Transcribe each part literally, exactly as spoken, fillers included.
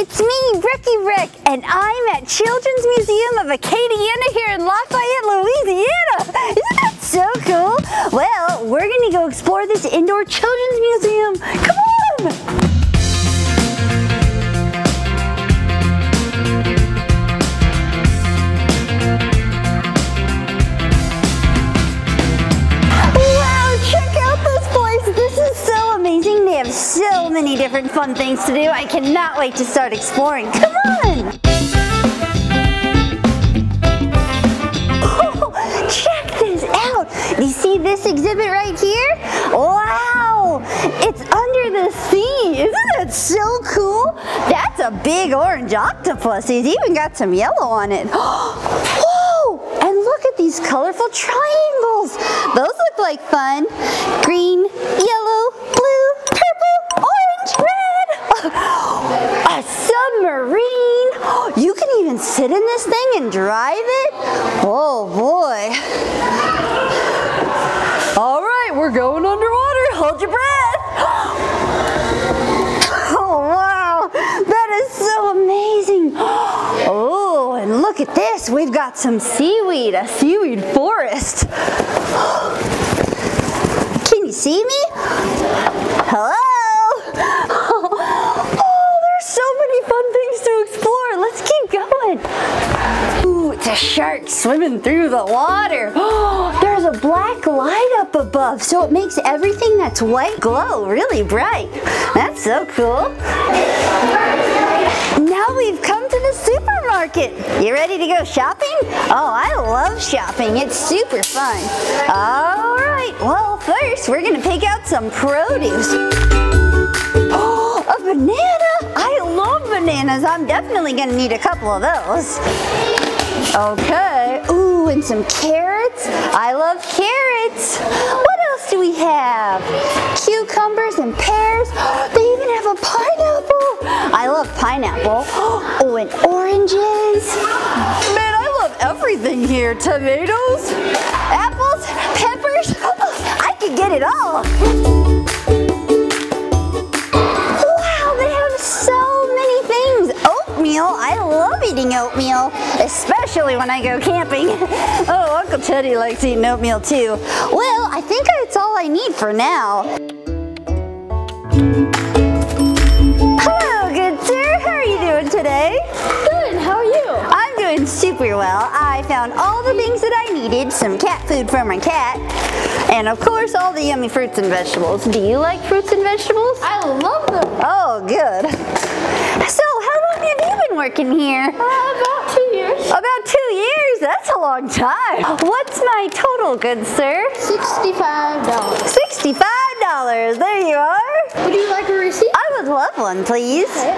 It's me, Brecky Breck, and I'm at Children's Museum of Acadiana here in Lafayette, Louisiana. Isn't that so cool? Well, we're gonna go explore this indoor children's museum. Come on! So many different fun things to do. I cannot wait to start exploring. Come on! Oh, check this out! You see this exhibit right here? Wow! It's under the sea! Isn't that so cool? That's a big orange octopus. He's even got some yellow on it. Whoa! And look at these colorful triangles. Those look like fun. Green, yellow, blue, a submarine! You can even sit in this thing and drive it? Oh boy. All right, we're going underwater. Hold your breath. Oh wow, that is so amazing. Oh, and look at this. We've got some seaweed, a seaweed forest. Can you see me? Hello? A shark swimming through the water. Oh, there's a black light up above, so it makes everything that's white glow really bright. That's so cool. Now we've come to the supermarket. You ready to go shopping? Oh, I love shopping. It's super fun. All right, well, first we're gonna pick out some produce. Oh, a banana. I love bananas. I'm definitely gonna need a couple of those. Okay, ooh, and some carrots. I love carrots. What else do we have? Cucumbers and pears. They even have a pineapple. I love pineapple. Oh, and oranges. Man, I love everything here. Tomatoes, apples, peppers. I could get it all. I love eating oatmeal, especially when I go camping. Oh, Uncle Teddy likes eating oatmeal too. Well, I think that's all I need for now. Hello, good sir. How are you doing today? Good. How are you? I'm doing super well. I found all the things that I needed, some cat food for my cat, and of course all the yummy fruits and vegetables. Do you like fruits and vegetables? I love them. Oh, good. So, working here? Uh, about two years. About two years? That's a long time. What's my total, good sir? sixty-five dollars. sixty-five dollars. There you are. Would you like a receipt? I would love one, please. Okay.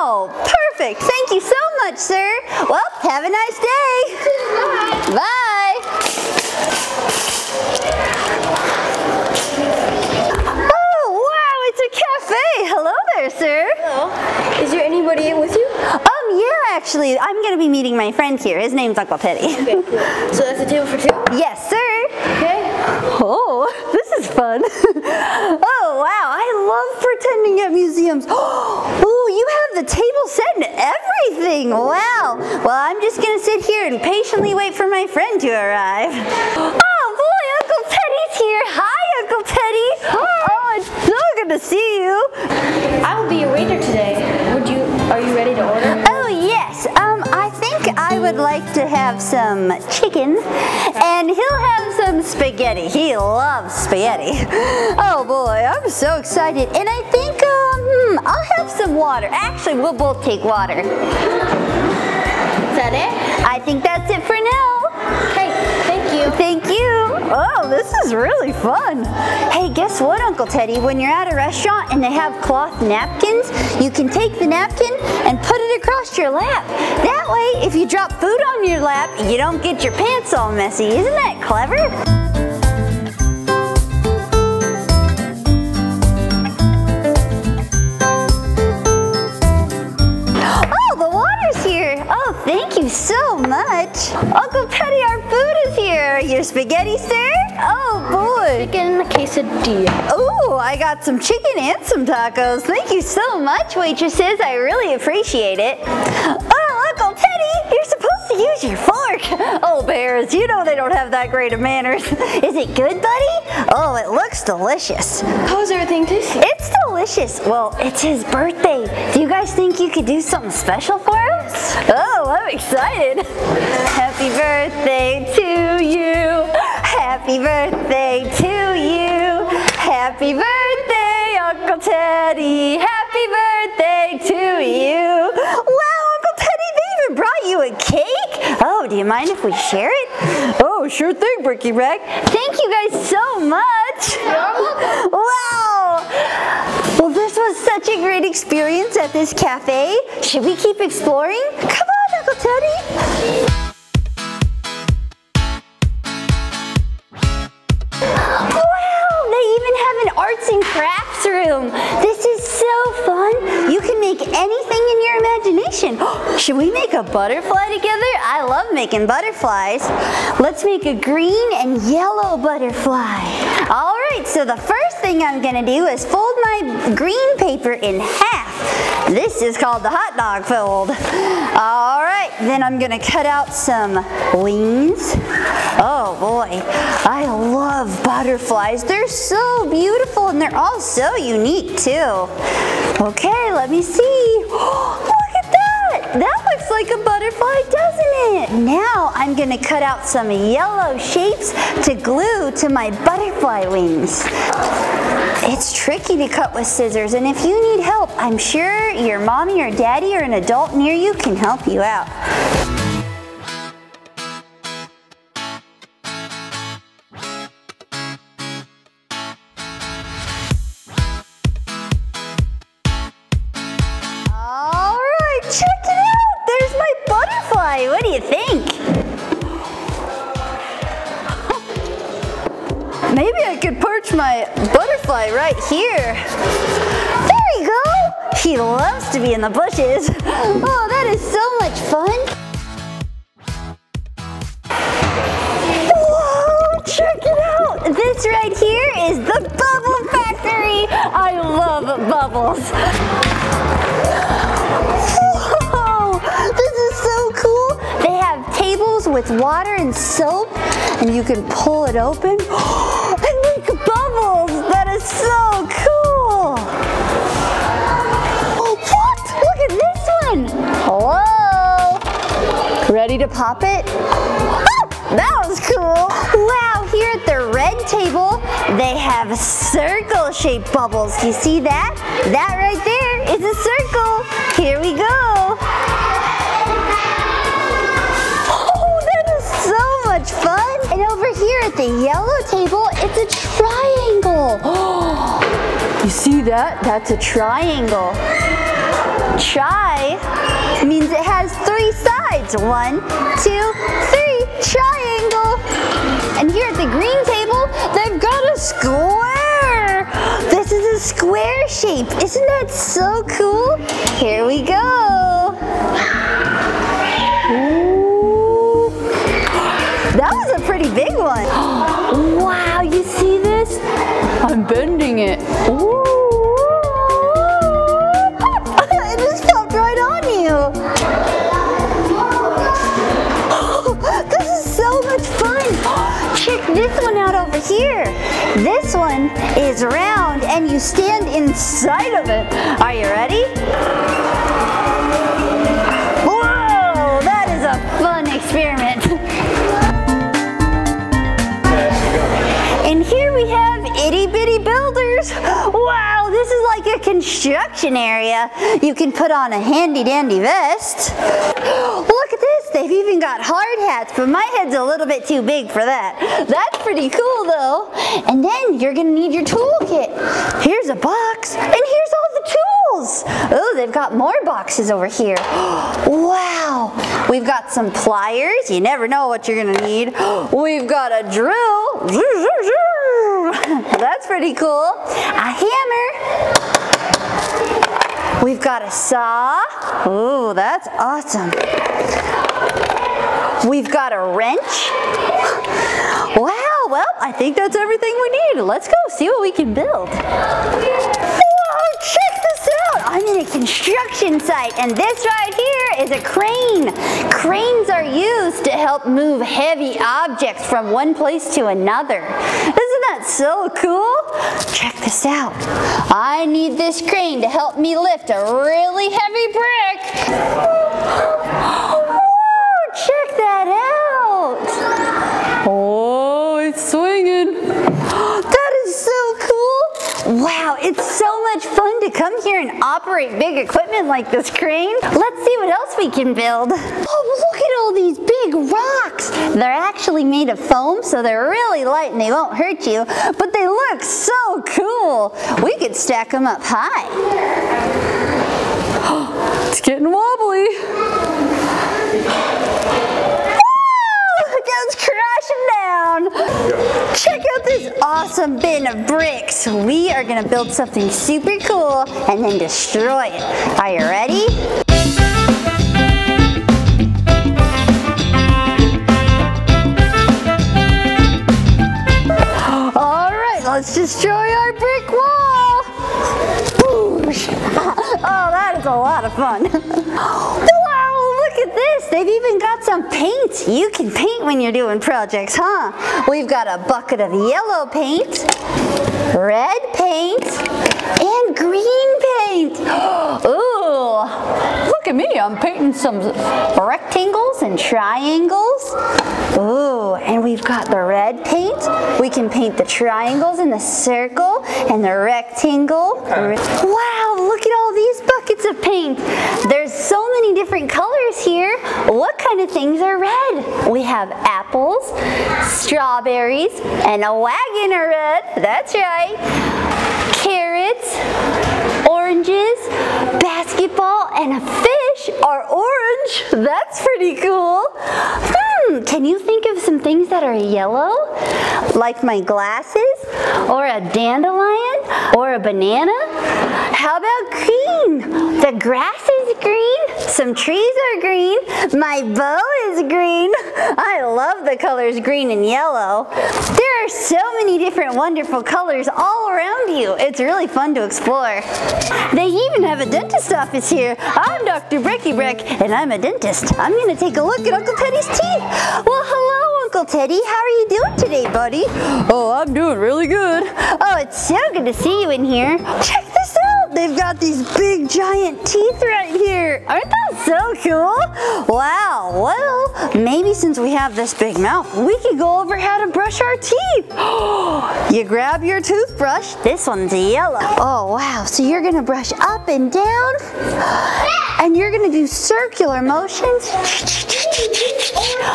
Oh, perfect. Thank you so much, sir. Well, have a nice day. Bye. Bye. Oh, wow, it's a cafe. Hello there, sir. Is there anybody with you? Um, yeah, actually, I'm gonna be meeting my friend here. His name's Uncle Teddy. Okay, cool. So that's a table for two? Yes, sir. Okay. Oh, this is fun. Oh, wow, I love pretending at museums. Oh, you have the table set and everything. Wow. Well, I'm just gonna sit here and patiently wait for my friend to arrive. Oh boy, Uncle Teddy's here. Hi, Uncle Teddy. Hi. Oh, it's so good to see you. I will be your waiter today. Would you? Are you ready to order? Oh yes. Um, I think I would like to have some chicken, and he'll have some spaghetti. He loves spaghetti. Oh boy, I'm so excited. And I think um, hmm, I'll have some water. Actually, we'll both take water. Is that it? I think that's it for now. Okay. Thank you. Oh, this is really fun. Hey, guess what, Uncle Teddy? When you're at a restaurant and they have cloth napkins, you can take the napkin and put it across your lap. That way, if you drop food on your lap, you don't get your pants all messy. Isn't that clever? Thank you so much. Uncle Teddy, our food is here. Your spaghetti, sir? Oh boy. Chicken quesadilla. Oh, I got some chicken and some tacos. Thank you so much, waitresses. I really appreciate it. Oh, Uncle Teddy, you're supposed to use your fork. Oh, bears, you know they don't have that great of manners. Is it good, buddy? Oh, it looks delicious. How's everything tasting? It's delicious. Well, it's his birthday. Do you guys think you could do something special for him? Oh, I'm excited. Happy birthday to you. Happy birthday to you. Happy birthday, Uncle Teddy. Happy birthday to you. Wow, Uncle Teddy, they even brought you a cake. Oh, do you mind if we share it? Oh, sure thing, Brecky Breck. Thank you guys so much. Wow. Well, this was such a great experience at this cafe. Should we keep exploring? Come on, Uncle Teddy. Wow, they even have an arts and crafts room. This is so fun. You can make anything in your imagination. Should we make a butterfly together? I love making butterflies. Let's make a green and yellow butterfly. All right, so the first thing I'm gonna do is fold my green paper in half. This is called the hot dog fold. All right, then I'm gonna cut out some wings. Oh boy, I love butterflies. They're so beautiful and they're all so unique too. Okay, let me see. That looks like a butterfly, doesn't it? Now I'm gonna cut out some yellow shapes to glue to my butterfly wings. It's tricky to cut with scissors, and if you need help, I'm sure your mommy or daddy or an adult near you can help you out. What do you think? Maybe I could perch my butterfly right here. There you go! He loves to be in the bushes. Oh, that is so much fun. Whoa, check it out! This right here is the Bubble Factory. I love bubbles. So cool. They have tables with water and soap, and you can pull it open and make bubbles. That is so cool. Oh, what? Look at this one. Whoa. Ready to pop it? Oh, that was cool. Wow, here at the red table, they have circle-shaped bubbles. Do you see that? That right there is a circle. Here we go. Fun. And over here at the yellow table, it's a triangle. Oh, you see that? That's a triangle. Tri means it has three sides. One, two, three, triangle. And here at the green table, they've got a square. This is a square shape. Isn't that so cool? Here we go. That was a pretty big one. Wow, you see this? I'm bending it. Ooh. It just felt right on you. Oh, this is so much fun. Check this one out over here. This one is round and you stand inside of it. Are you ready? Whoa, that is a fun experiment. And here we have Itty Bitty Builders. Wow, this is like a construction area. You can put on a handy dandy vest. Look at this, they've even got hard hats, but my head's a little bit too big for that. That's pretty cool though. And then you're gonna need your toolkit. Here's a box, and here's all the tools. Oh, they've got more boxes over here. Wow, we've got some pliers. You never know what you're gonna need. We've got a drill. That's pretty cool. A hammer. We've got a saw. Oh, that's awesome. We've got a wrench. Wow, Oh, well, I think that's everything we need. Let's go see what we can build. Whoa, check this out. I'm in a construction site, and this right here is a crane. Cranes are used to help move heavy objects from one place to another. Isn't that so cool? Check this out. I need this crane to help me lift a really heavy brick. Whoa, check that out. Oh, it's swinging. That is so cool. Wow, it's so much fun to come here and operate big equipment like this crane. Let's see what else we can build. Oh, look at all these big rocks. They're actually made of foam, so they're really light and they won't hurt you, but they look so cool. We could stack them up high. It's getting wobbly. Crash them down. Check out this awesome bin of bricks. We are gonna build something super cool and then destroy it. Are you ready? All right, let's destroy our brick wall. Boosh. Oh, that is a lot of fun. Look at this, they've even got some paints. You can paint when you're doing projects, huh? We've got a bucket of yellow paint, red paint, and green paint. Ooh, look at me, I'm painting some rectangles and triangles. Ooh, and we've got the red paint. We can paint the triangles and the circle and the rectangle. Okay. Wow, look at all these buckets of paint. There's so many different colors here. What kind of things are red? We have apples, strawberries, and a wagon are red. That's right. Carrots, oranges, basketball, and a fish are orange. That's pretty cool. Hmm, can you think of some things that are yellow? Like my glasses, or a dandelion, or a banana? How about green? The grass is green, some trees are green, my bow is green. I love the colors green and yellow. There are so many different wonderful colors all around you. It's really fun to explore. They even have a dentist office here. I'm Doctor Brecky Breck, and I'm a dentist. I'm gonna take a look at Uncle Teddy's teeth. Well, hello, Uncle Teddy. How are you doing today, buddy? Oh, I'm doing really good. Oh, it's so good to see you in here. Check this out. They've got these big giant teeth right here. Aren't those so cool? Wow, well, maybe since we have this big mouth, we could go over how to brush our teeth. You grab your toothbrush. This one's yellow. Oh, wow, so you're gonna brush up and down, and you're gonna do circular motions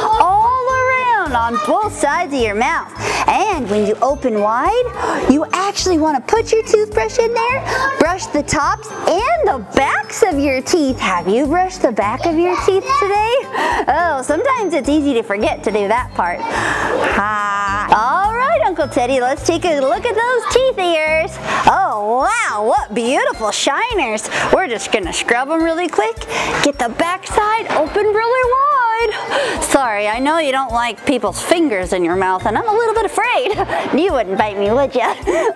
all around on both sides of your mouth. And when you open wide, you actually want to put your toothbrush in there, brush the tops and the backs of your teeth. Have you brushed the back of your teeth today? Oh, sometimes it's easy to forget to do that part. Ah. All right, Uncle Teddy, let's take a look at those teeth of yours. Oh, wow, what beautiful shiners. We're just going to scrub them really quick, get the back side open really wide. Sorry, I know you don't like people's fingers in your mouth, and I'm a little bit afraid. You wouldn't bite me, would you?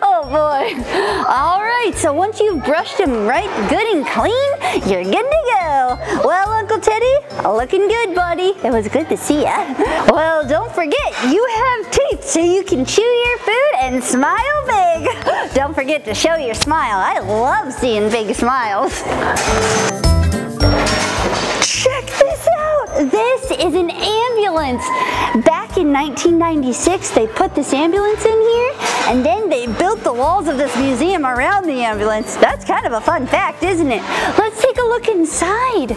Oh boy. All right, so once you've brushed them right good and clean, you're good to go. Well, Uncle Teddy, looking good, buddy. It was good to see ya. Well, don't forget, you have teeth so you can chew your food and smile big. Don't forget to show your smile. I love seeing big smiles. Check this out! This is an ambulance. Back in nineteen ninety-six, they put this ambulance in here, and then they built the walls of this museum around the ambulance. That's kind of a fun fact, isn't it? Let's take a look inside.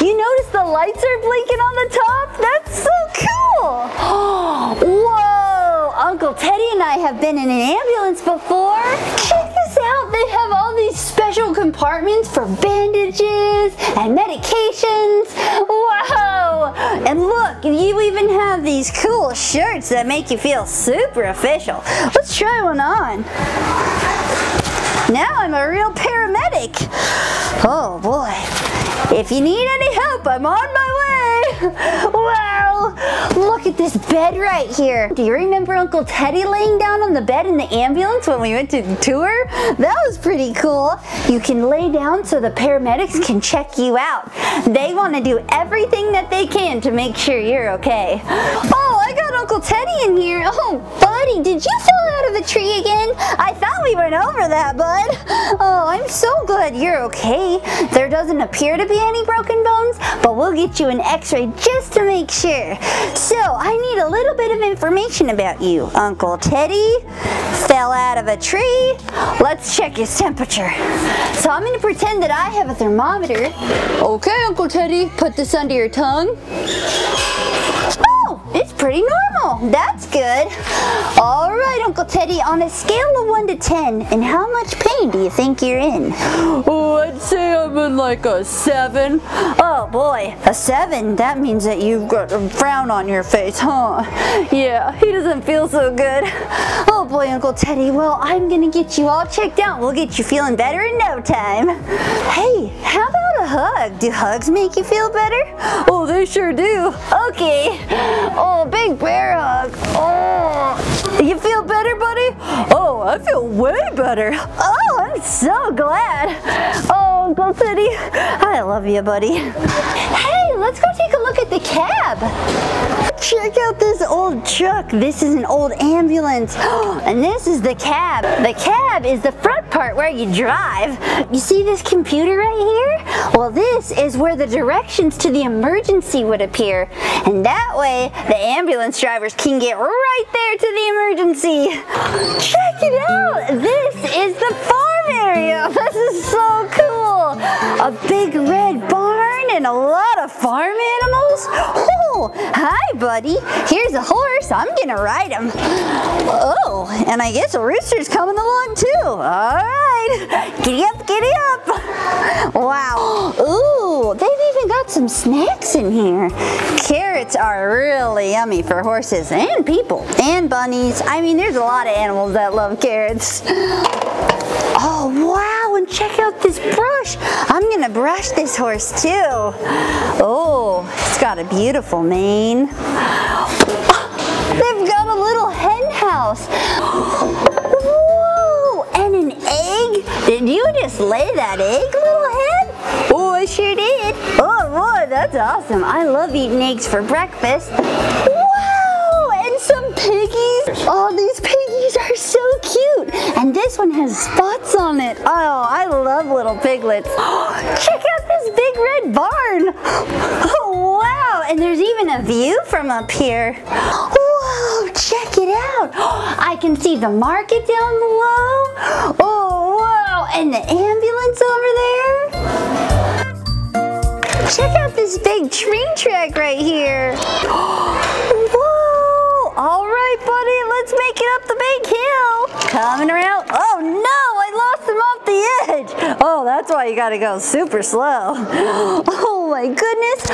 You notice the lights are blinking on the top? That's so cool! Oh, whoa! Uncle Teddy and I have been in an ambulance before. Check this out! They have all these special compartments for bandages and medications. Wow! And look, you even have these cool shirts that make you feel super official. Let's try one on. Now I'm a real paramedic. Oh boy. If you need any help, I'm on my way. Wow! Look at at this bed right here. Do you remember Uncle Teddy laying down on the bed in the ambulance when we went to the tour? That was pretty cool. You can lay down so the paramedics can check you out. They want to do everything that they can to make sure you're okay. Oh, I got Uncle Teddy in here. Oh, buddy, did you fall out of a tree again? I thought we went over that, bud. Oh, I'm so glad you're okay. There doesn't appear to be any broken bones, but we'll get you an x-ray just to make sure. So, I need a little bit of information about you. Uncle Teddy fell out of a tree. Let's check his temperature. So I'm going to pretend that I have a thermometer. Okay, Uncle Teddy, put this under your tongue. Oh, it's pretty normal. That's good. All right, Uncle Teddy, on a scale of one to ten, and how much pain do you think you're in? Oh, I'd say I'm in like a seven. Oh boy, a seven. That means that you've got a frown on your face, huh? Yeah, he doesn't feel so good. Oh boy, Uncle Teddy, well, I'm gonna get you all checked out. We'll get you feeling better in no time. Hey, how about a hug? Do hugs make you feel better? Oh, they sure do. Okay. Oh, big bear hug. Oh, you feel better, buddy? Oh, I feel way better. Oh, I'm so glad. Oh, Uncle Teddy, I love you, buddy. Hey, let's go take a look at the cab. Check out this old truck. This is an old ambulance. And this is the cab. The cab is the front part where you drive. You see this computer right here? Well, this is where the directions to the emergency would appear. And that way, the ambulance drivers can get right there to the emergency. Check it out. This is the farm area. This is so cool. A big red barn and a lot of farm animals. Oh, hi, buddy. Here's a horse. I'm going to ride him. Oh, and I guess a rooster's coming along, too. All right. Giddy up, giddy up. Wow. Ooh, they've even got some snacks in here. Carrots are really yummy for horses and people and bunnies. I mean, there's a lot of animals that love carrots. Oh, wow, and check out this brush. I'm going to brush this horse, too. Oh, it's got a beautiful mane. They've got a little hen house. Whoa, and an egg? Did you just lay that egg, little hen? Oh, I sure did. Oh, boy, that's awesome. I love eating eggs for breakfast. Wow, and some piggies. All these piggies are so cute. And this one has spots on it. Oh, I love little piglets. Check out this big red barn. Oh, wow, and there's even a view from up here. Whoa, check it out. I can see the market down below. Oh, wow, and the ambulance over there. Check out this big train track right here. Whoa, all right, buddy, let's make it up the big hill. Coming around. Oh, no, I lost him off the edge. Oh, that's why you gotta go super slow. Oh, my goodness.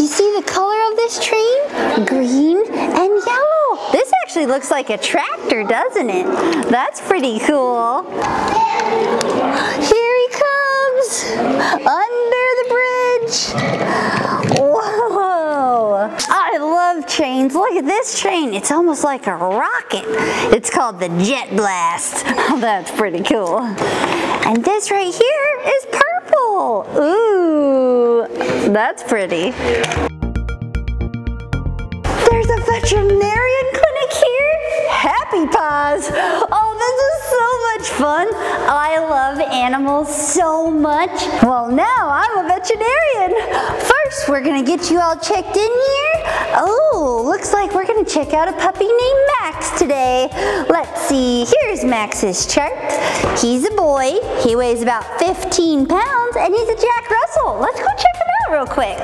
You see the color of this train? Green and yellow. This actually looks like a tractor, doesn't it? That's pretty cool. Here he comes. Under the bridge. Whoa. I love trains. Look at this train. It's almost like a rocket. It's called the Jet Blast. That's pretty cool. And this right here is purple. Ooh, that's pretty. There's a veterinarian clinic here. Happy Paws. Oh, this is so much fun. I love animals so much. Well, now I'm a veterinarian. First, we're gonna get you all checked in here. Oh, looks like we're gonna check out a puppy named Max today. Let's see, here's Max's chart. He's a boy, he weighs about fifteen pounds, and he's a Jack Russell. Let's go check him out real quick.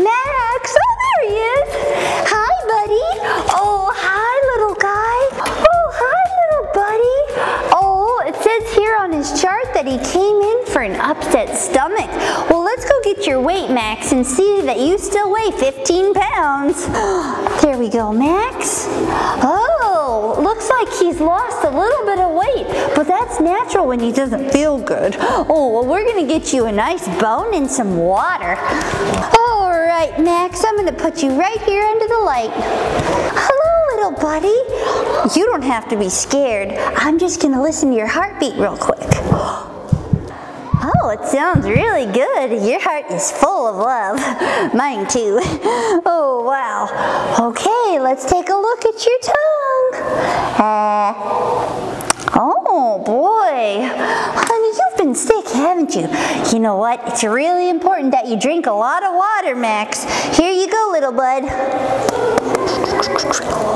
Max, oh, there he is. Hi, buddy. Oh, hi, little guy. Oh, hi, little buddy. Oh, it says here on his chart that he came in for an upset stomach. Well, let's go get your weight, Max, and see that you still weigh fifteen pounds. There we go, Max. Oh, Russell looks like he's lost a little bit of weight, but that's natural when he doesn't feel good. Oh, well, we're gonna get you a nice bone and some water. All right, Max, I'm gonna put you right here under the light. Hello, little buddy. You don't have to be scared. I'm just gonna listen to your heartbeat real quick. Oh, it sounds really good. Your heart is full of love. Mine too. Oh, wow. Okay, let's take a look at your tongue. Uh, oh, boy. Honey, you've been sick, haven't you? You know what? It's really important that you drink a lot of water, Max. Here you go, little bud.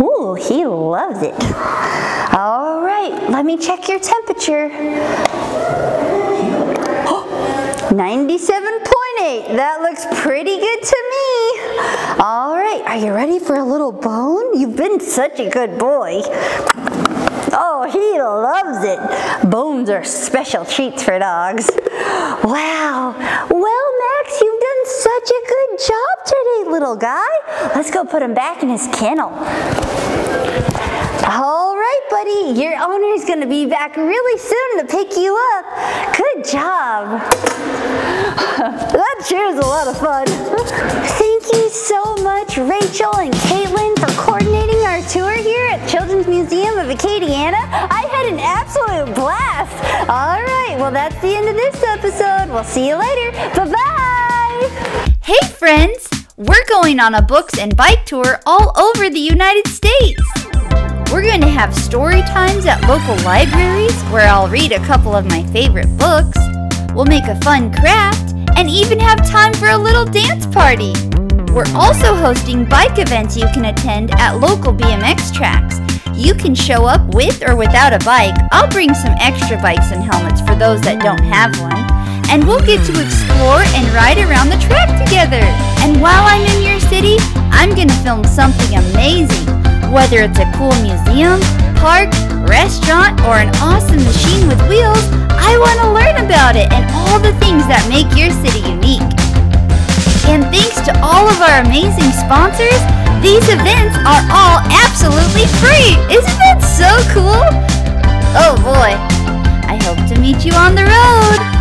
Ooh, he loves it. All right, let me check your temperature. ninety-seven point eight, that looks pretty good to me. All right, are you ready for a little bone? You've been such a good boy. Oh, he loves it. Bones are special treats for dogs. Wow, well Max, you've done such a good job today, little guy. Let's go put him back in his kennel. All right, buddy, your owner's gonna be back really soon to pick you up. Good job. That sure is a lot of fun. Thank you so much, Rachel and Caitlin, for coordinating our tour here at Children's Museum of Acadiana. I had an absolute blast. All right, well, that's the end of this episode. We'll see you later. Bye-bye. Hey, friends. We're going on a books and bike tour all over the United States. We're going to have story times at local libraries where I'll read a couple of my favorite books. We'll make a fun craft and even have time for a little dance party. We're also hosting bike events you can attend at local B M X tracks. You can show up with or without a bike. I'll bring some extra bikes and helmets for those that don't have one. And we'll get to explore and ride around the track together. And while I'm in your city, I'm going to film something amazing. Whether it's a cool museum, park, restaurant, or an awesome machine with wheels, I want to learn about it and all the things that make your city unique. And thanks to all of our amazing sponsors, these events are all absolutely free. Isn't that so cool? Oh boy, I hope to meet you on the road.